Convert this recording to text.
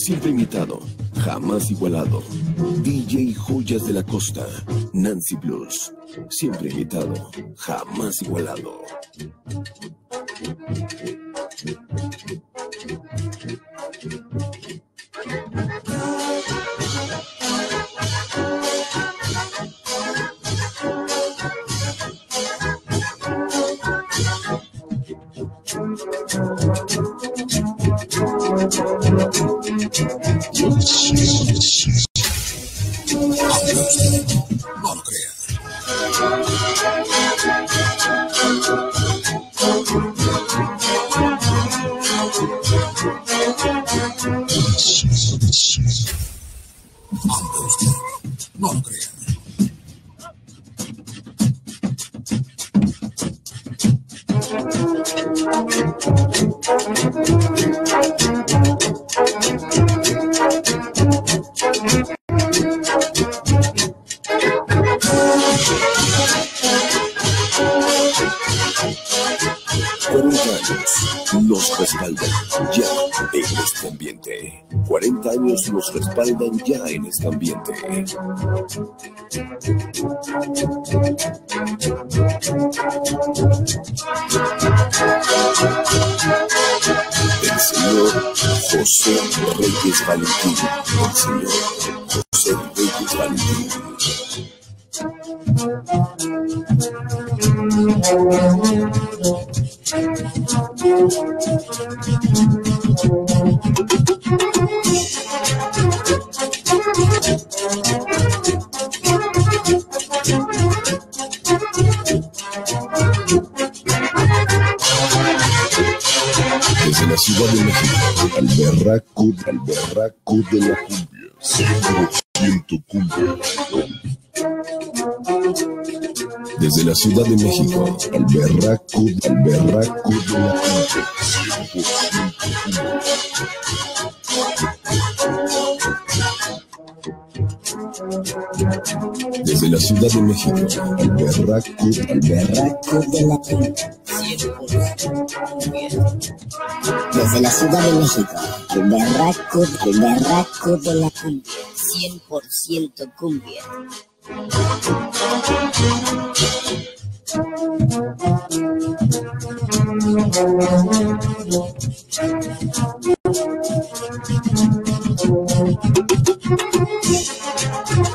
Siempre imitado, jamás igualado. DJ Joyas de la Costa, Nancy Blues. Siempre imitado, jamás igualado. Los respaldan ya en este ambiente. El señor José Reyes Valentín. El señor José Reyes Valentín. Desde la Ciudad de México, al berraco de la cumbia, 100% cumbia. Desde la Ciudad de México, al berraco de la cumbia, 100% cumbia. Desde la Ciudad de México, al berraco de la cumbia. Desde la Ciudad de México, el berraco de la cumbia, 100% cumbia.